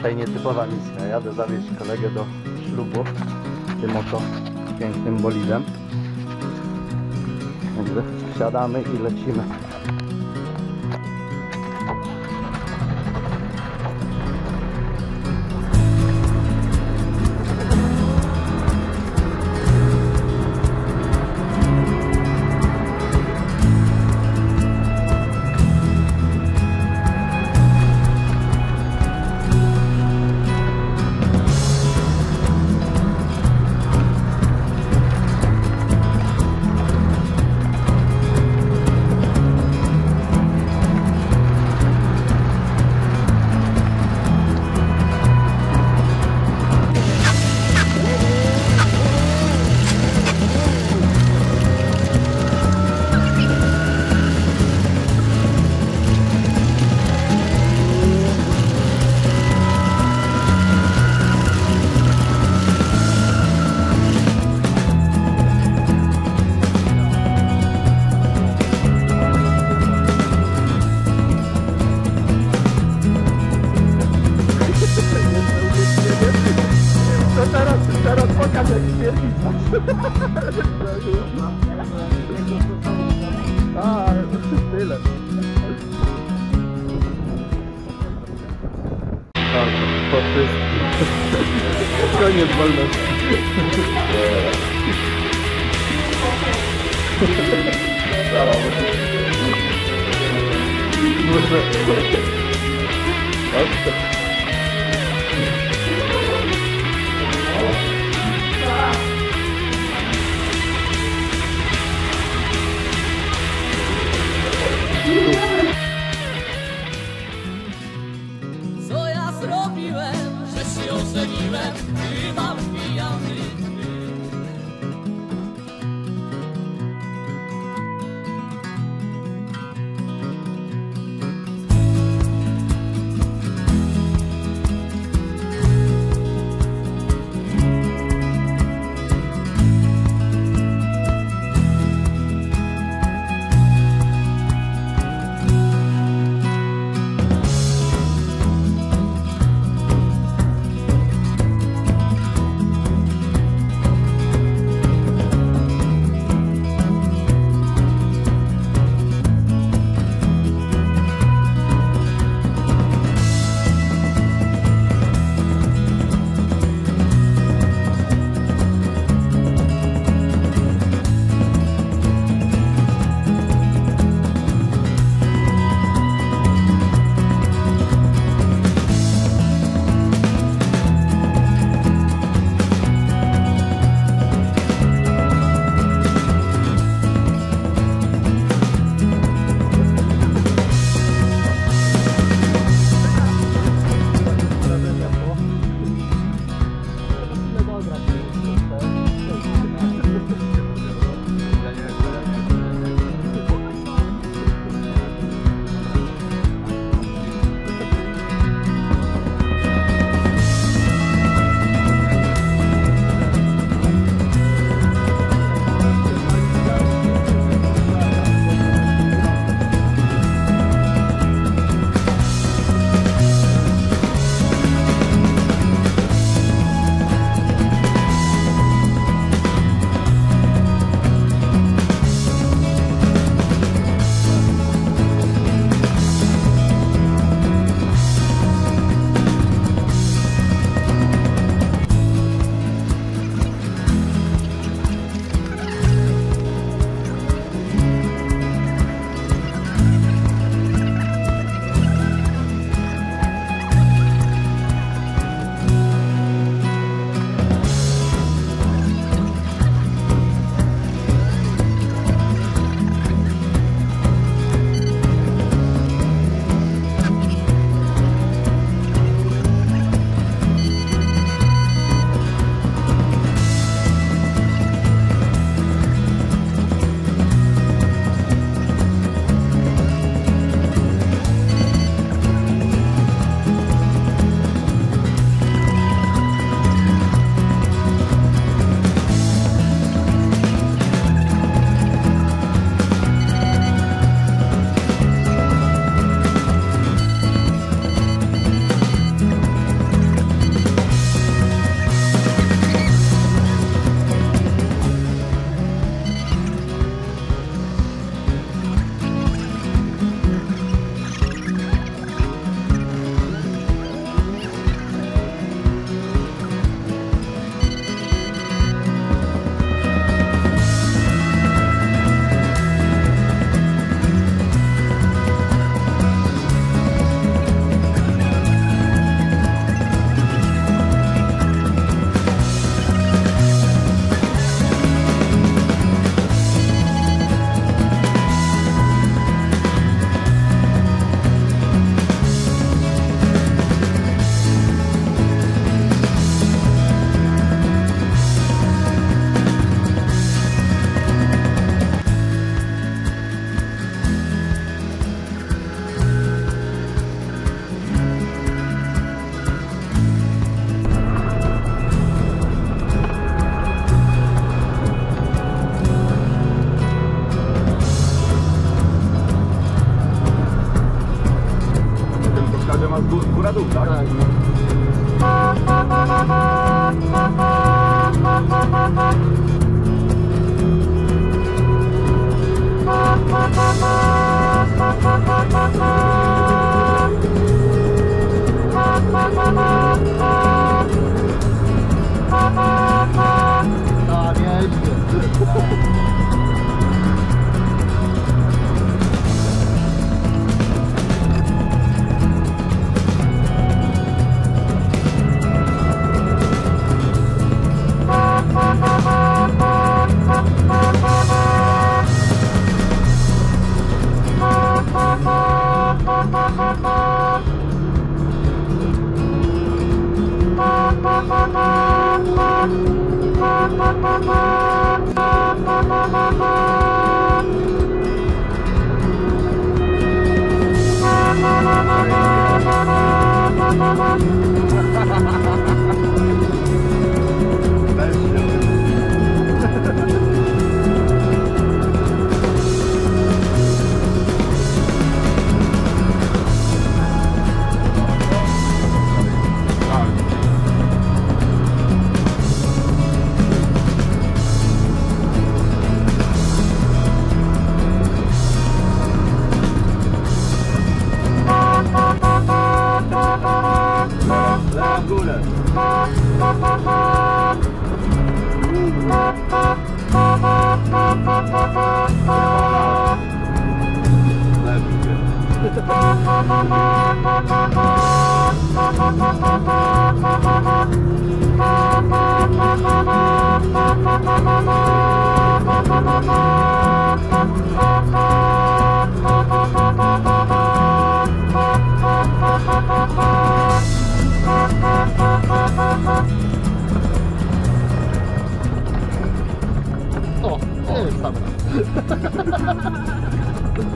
dzisiaj nietypowa misja. Jadę zawieźć kolegę do ślubu tym oto pięknym bolidem. Także wsiadamy i lecimy. Po wszystkim. Koniec wolności.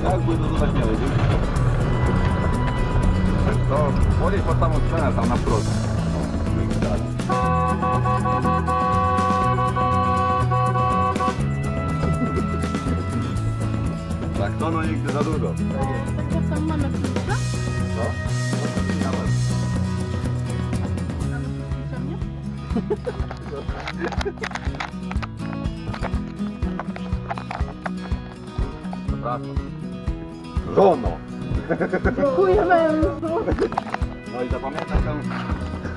Jakby to tak nie leci. To woli po samą stronę, tam na wprost. Tak to no nigdy za długo. To tam mamy klucza? Co? Żono! Dziękuję mężu! No i zapamiętaj tę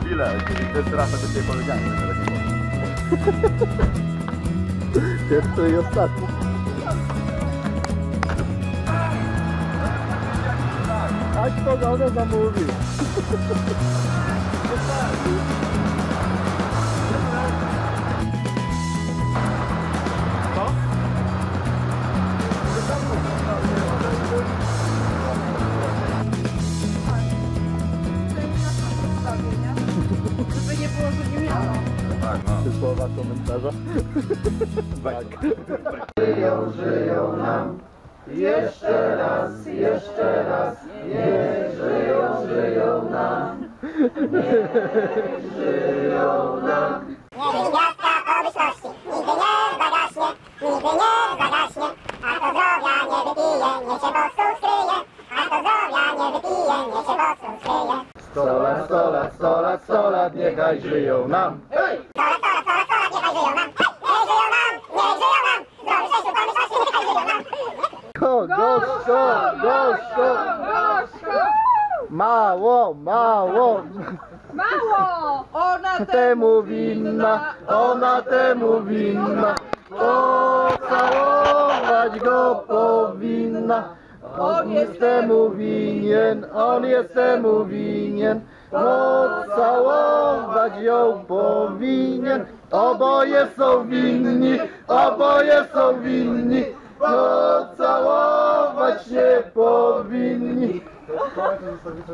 chwilę, czyli też trafę do tej kolegami. Pierwszy i ostatni. Aż to żonę zamówił. Słowa komentarza. Tak. Żyją nam. Jeszcze raz, niech żyją nam. Niech żyją nam. Niech miasta pomyślności. Niby nie zagaśnie, a to zdrowia nie wypije, niech się bosu skryje. A to zdrowia nie wypije, niech się bosu skryje. 100 lat, niechaj żyją nam. Mało! Ona temu winna, pocałować go powinna. On jest temu winien, pocałować ją powinien. Oboje są winni, pocałować się powinni.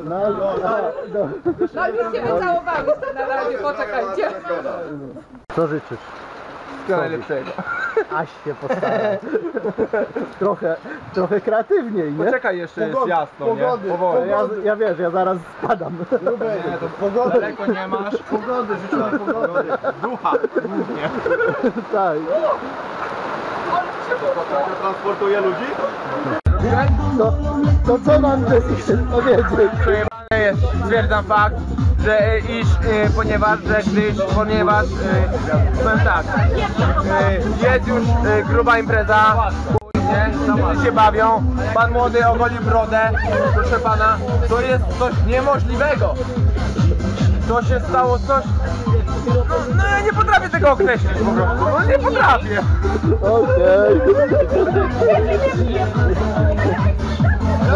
No już się wycałowaliście na razie, poczekajcie. Co życzysz? Co najlepszego. Aś się postaram. Trochę kreatywniej, nie? Poczekaj jeszcze, jest jasno, pogody, nie? Powoli. Ja wiesz, ja zaraz spadam. Nie, to pogody. Daleko nie masz. Pogody, życzę pogody. Ducha głównie. Tak. To transportuje ludzi? To co mam przez ich powiedzieć? stwierdzam fakt, że iż, ponieważ, powiem tak, jest już gruba impreza, wszyscy się bawią, pan młody ogolił brodę, proszę pana, to jest coś niemożliwego. To się stało coś... No ja nie potrafię tego określić po prostu, no nie potrafię. Okej.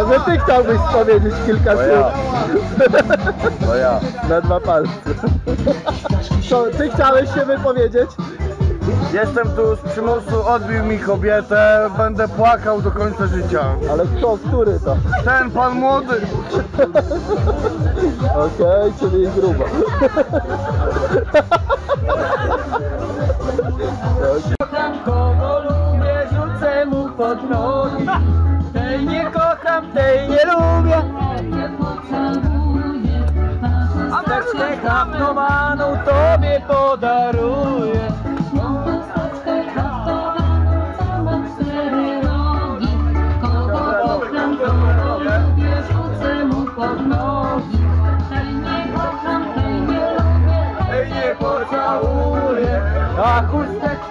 Może ty chciałbyś powiedzieć kilka słów. To ja. Na dwa palce. Co, ty chciałeś się wypowiedzieć? Jestem tu z przymusu, odbił mi kobietę, będę płakał do końca życia. Ale kto, który to? Ten pan młody. Okej, czyli jest grubo. Kocham kogo lubię, rzucę mu pod nogi. Tej nie kocham, tej nie lubię. A teczkę haftowaną tobie podaruję. A chusteczkę,